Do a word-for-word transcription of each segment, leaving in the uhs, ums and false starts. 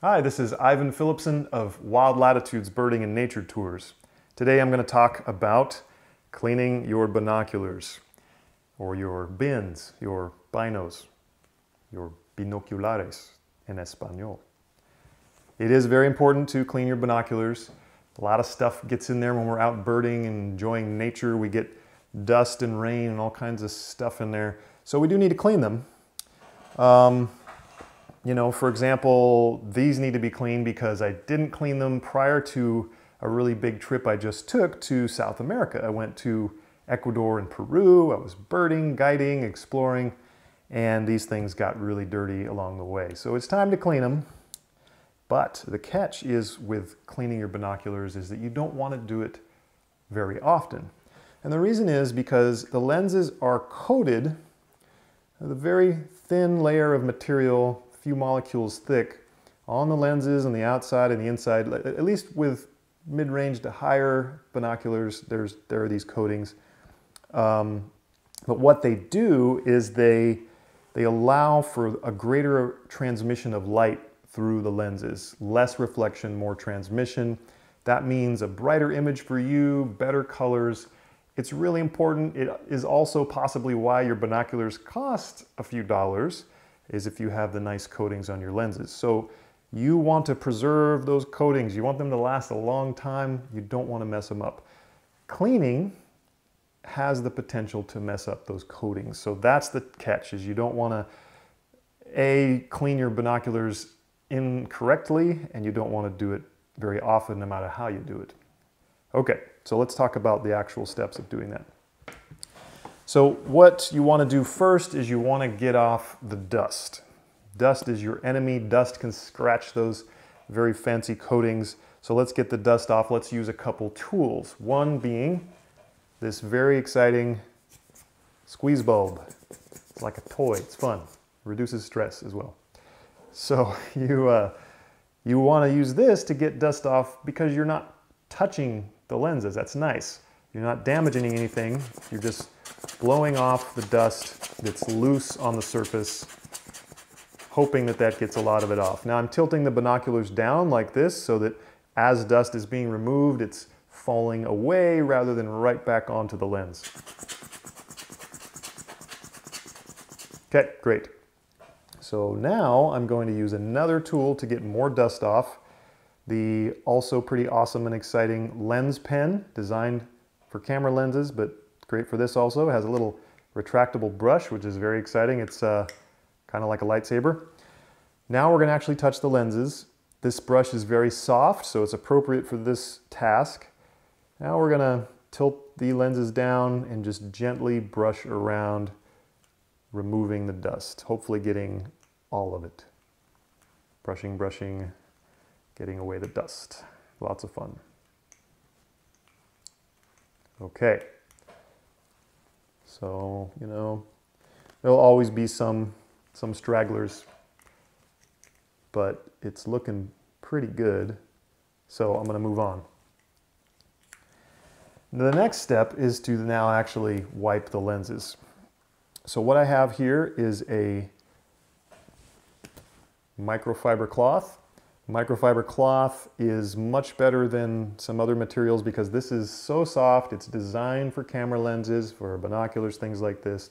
Hi, this is Ivan Philipson of Wild Latitudes Birding and Nature Tours. Today I'm going to talk about cleaning your binoculars, or your bins, your binos, your binoculares in Espanol. It is very important to clean your binoculars. A lot of stuff gets in there when we're out birding and enjoying nature. We get dust and rain and all kinds of stuff in there. So we do need to clean them. Um, You know, for example, these need to be cleaned because I didn't clean them prior to a really big trip I just took to South America. I went to Ecuador and Peru. I was birding, guiding, exploring, and these things got really dirty along the way. So it's time to clean them. But the catch is with cleaning your binoculars is that you don't want to do it very often. And the reason is because the lenses are coated with a very thin layer of material, few molecules thick, on the lenses on the outside and the inside. At least with mid-range to higher binoculars, there's there are these coatings. Um, but what they do is they they allow for a greater transmission of light through the lenses. Less reflection, more transmission. That means a brighter image for you, better colors. It's really important. It is also possibly why your binoculars cost a few dollars, is if you have the nice coatings on your lenses. So you want to preserve those coatings. You want them to last a long time. You don't want to mess them up. Cleaning has the potential to mess up those coatings. So that's the catch, is you don't want to, A, clean your binoculars incorrectly, and you don't want to do it very often no matter how you do it. Okay, so let's talk about the actual steps of doing that. So what you want to do first is you want to get off the dust. Dust is your enemy. Dust can scratch those very fancy coatings. So let's get the dust off. Let's use a couple tools. One being this very exciting squeeze bulb. It's like a toy. It's fun. Reduces stress as well. So you, uh, you want to use this to get dust off because you're not touching the lenses. That's nice. You're not damaging anything. You're just blowing off the dust that's loose on the surface, hoping that that gets a lot of it off. Now I'm tilting the binoculars down like this so that as dust is being removed, it's falling away rather than right back onto the lens. Okay, great. So now I'm going to use another tool to get more dust off, the also pretty awesome and exciting lens pen, designed for camera lenses, but great for this also. It has a little retractable brush, which is very exciting. It's uh, kind of like a lightsaber. Now we're gonna actually touch the lenses. This brush is very soft, so it's appropriate for this task. Now we're gonna tilt the lenses down and just gently brush around, removing the dust, hopefully getting all of it. Brushing, brushing, getting away the dust. Lots of fun. Okay. So, you know, there'll always be some, some stragglers, but it's looking pretty good. So I'm gonna move on. The next step is to now actually wipe the lenses. So what I have here is a microfiber cloth. Microfiber cloth is much better than some other materials because this is so soft. It's designed for camera lenses, for binoculars, things like this.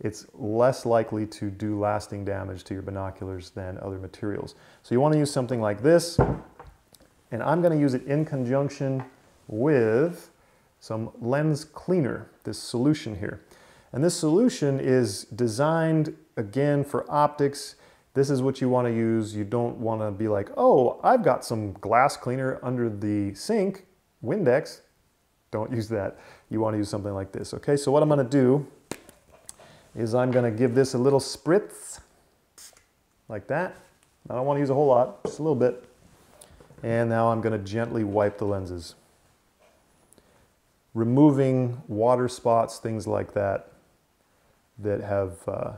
It's less likely to do lasting damage to your binoculars than other materials. So you want to use something like this, and I'm going to use it in conjunction with some lens cleaner, this solution here. And this solution is designed, again, for optics. This is what you want to use. You don't want to be like, oh, I've got some glass cleaner under the sink, Windex. Don't use that. You want to use something like this, okay? So what I'm going to do is I'm going to give this a little spritz, like that. I don't want to use a whole lot, just a little bit. And now I'm going to gently wipe the lenses, removing water spots, things like that, that have uh,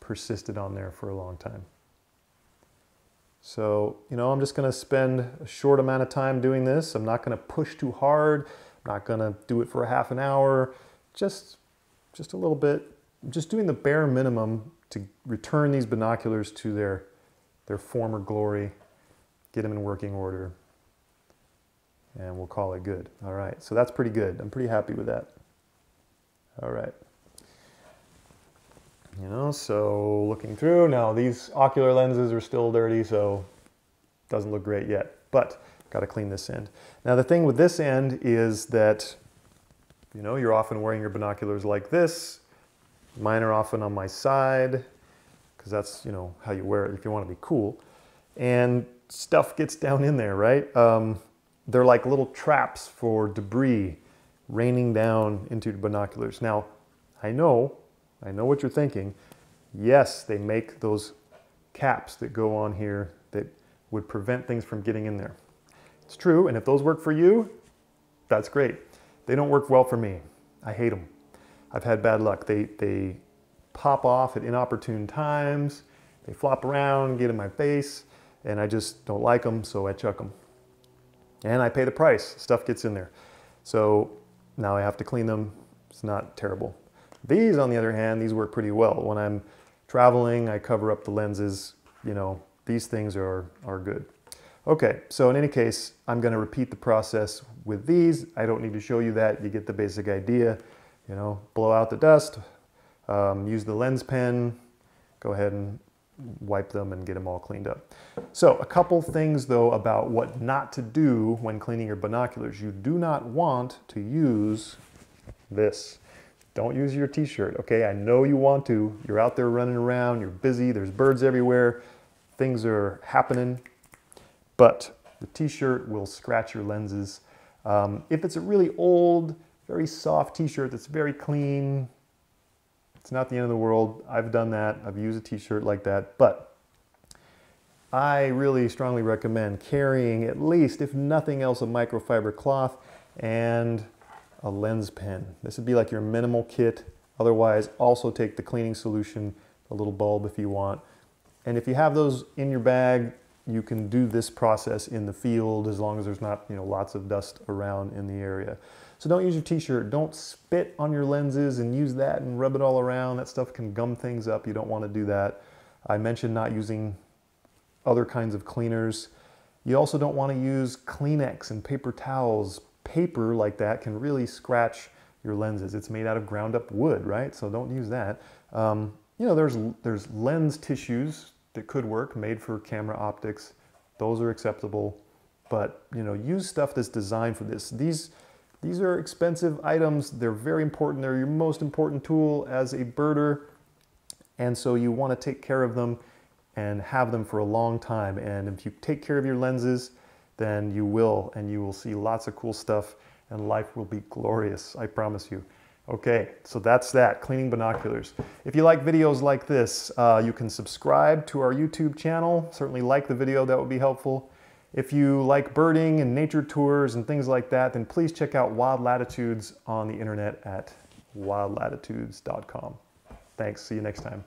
persisted on there for a long time. So, you know, I'm just going to spend a short amount of time doing this. I'm not going to push too hard. I'm not going to do it for a half an hour. Just, just a little bit. I'm just doing the bare minimum to return these binoculars to their, their former glory get them in working order, and we'll call it good. All right, so that's pretty good. I'm pretty happy with that. All right. You know, so looking through, now these ocular lenses are still dirty, so doesn't look great yet, but got to clean this end. Now the thing with this end is that, you know, you're often wearing your binoculars like this. Mine are often on my side, because that's, you know, how you wear it if you want to be cool. And stuff gets down in there, right? Um, they're like little traps for debris raining down into the binoculars. Now, I know, I know what you're thinking. Yes, they make those caps that go on here that would prevent things from getting in there. It's true, and if those work for you, that's great. They don't work well for me. I hate them. I've had bad luck. They, they pop off at inopportune times. They flop around, get in my face, and I just don't like them, so I chuck them. And I pay the price. Stuff gets in there. So now I have to clean them. It's not terrible. These, on the other hand, these work pretty well. When I'm traveling, I cover up the lenses. You know, these things are, are good. Okay, so in any case, I'm gonna repeat the process with these. I don't need to show you that. You get the basic idea. You know, blow out the dust, um, use the lens pen, go ahead and wipe them and get them all cleaned up. So a couple things though about what not to do when cleaning your binoculars. You do not want to use this. Don't use your t-shirt, okay? I know you want to. You're out there running around, you're busy, there's birds everywhere, things are happening, but the t-shirt will scratch your lenses. Um, if it's a really old, very soft t-shirt that's very clean, it's not the end of the world. I've done that. I've used a t-shirt like that, but I really strongly recommend carrying at least, if nothing else, a microfiber cloth and a lens pen. This would be like your minimal kit. Otherwise, also take the cleaning solution, a little bulb if you want. And if you have those in your bag, you can do this process in the field as long as there's not, you know, lots of dust around in the area. So don't use your t-shirt. Don't spit on your lenses and use that and rub it all around. That stuff can gum things up. You don't want to do that. I mentioned not using other kinds of cleaners. You also don't want to use Kleenex and paper towels. Paper like that can really scratch your lenses. It's made out of ground up wood, right? So don't use that. Um, you know, there's, there's lens tissues that could work, made for camera optics. Those are acceptable, but you know, use stuff that's designed for this. These These are expensive items. They're very important. They're your most important tool as a birder. And so you want to take care of them and have them for a long time. And if you take care of your lenses, then you will, and you will see lots of cool stuff, and life will be glorious, I promise you. Okay, so that's that, cleaning binoculars. If you like videos like this, uh, you can subscribe to our YouTube channel. Certainly like the video, that would be helpful. If you like birding and nature tours and things like that, then please check out Wild Latitudes on the internet at wild latitudes dot com. Thanks, see you next time.